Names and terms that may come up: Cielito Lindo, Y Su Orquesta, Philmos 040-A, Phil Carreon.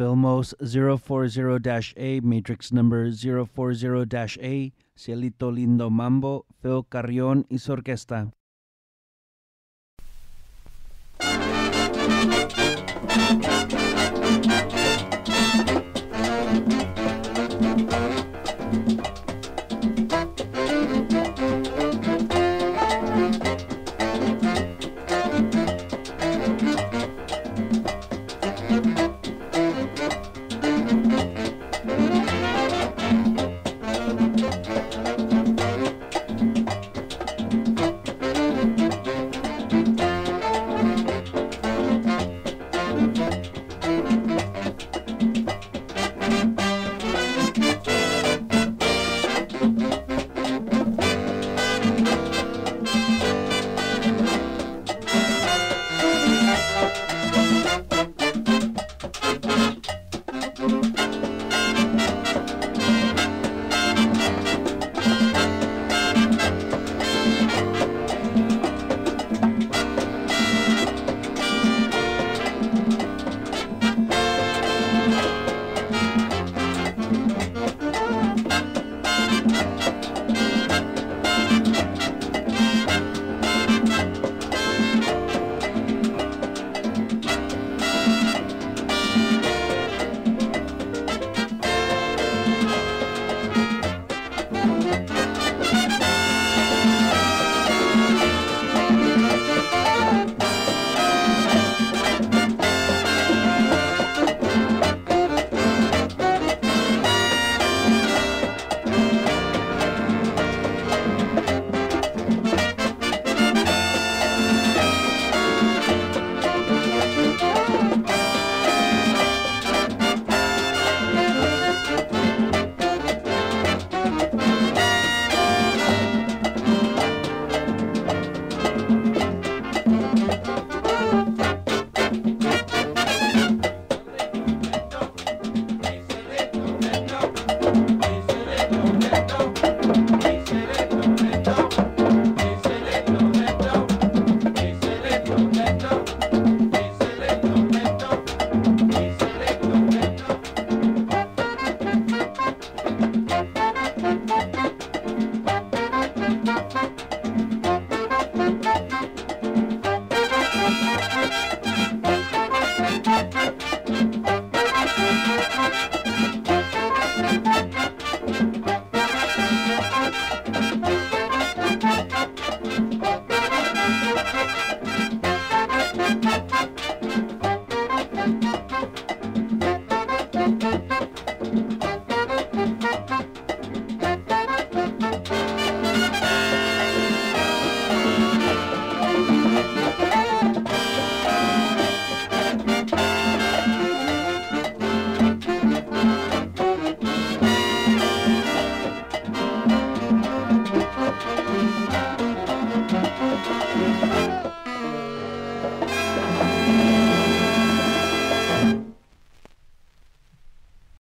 Philmos 040-A, Matrix number 040-A, Cielito Lindo Mambo, Phil Carreon y su orquesta.